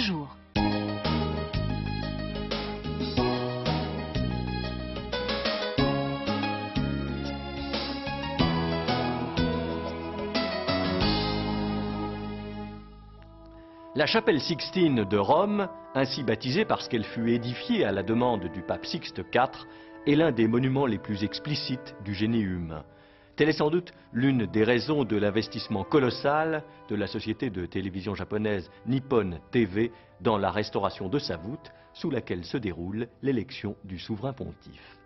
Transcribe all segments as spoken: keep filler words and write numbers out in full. deux jours. La chapelle Sixtine de Rome, ainsi baptisée parce qu'elle fut édifiée à la demande du pape Sixte quatre, est l'un des monuments les plus explicites du génie humain. Telle est sans doute l'une des raisons de l'investissement colossal de la société de télévision japonaise Nippon T V dans la restauration de sa voûte, sous laquelle se déroule l'élection du souverain pontife.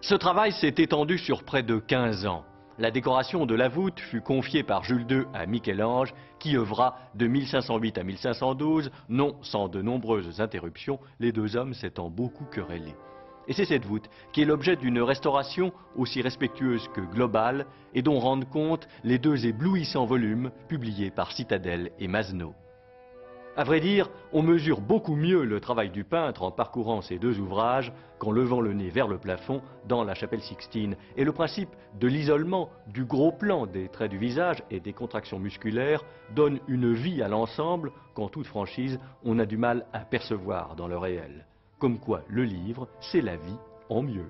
Ce travail s'est étendu sur près de quinze ans. La décoration de la voûte fut confiée par Jules deux à Michel-Ange, qui œuvra de mille cinq cent huit à mille cinq cent douze, non sans de nombreuses interruptions, les deux hommes s'étant beaucoup querellés. Et c'est cette voûte qui est l'objet d'une restauration aussi respectueuse que globale et dont rendent compte les deux éblouissants volumes publiés par Citadelle et Mazenot. À vrai dire, on mesure beaucoup mieux le travail du peintre en parcourant ces deux ouvrages qu'en levant le nez vers le plafond dans la chapelle Sixtine. Et le principe de l'isolement, du gros plan des traits du visage et des contractions musculaires donne une vie à l'ensemble qu'en toute franchise on a du mal à percevoir dans le réel. Comme quoi le livre, c'est la vie en mieux.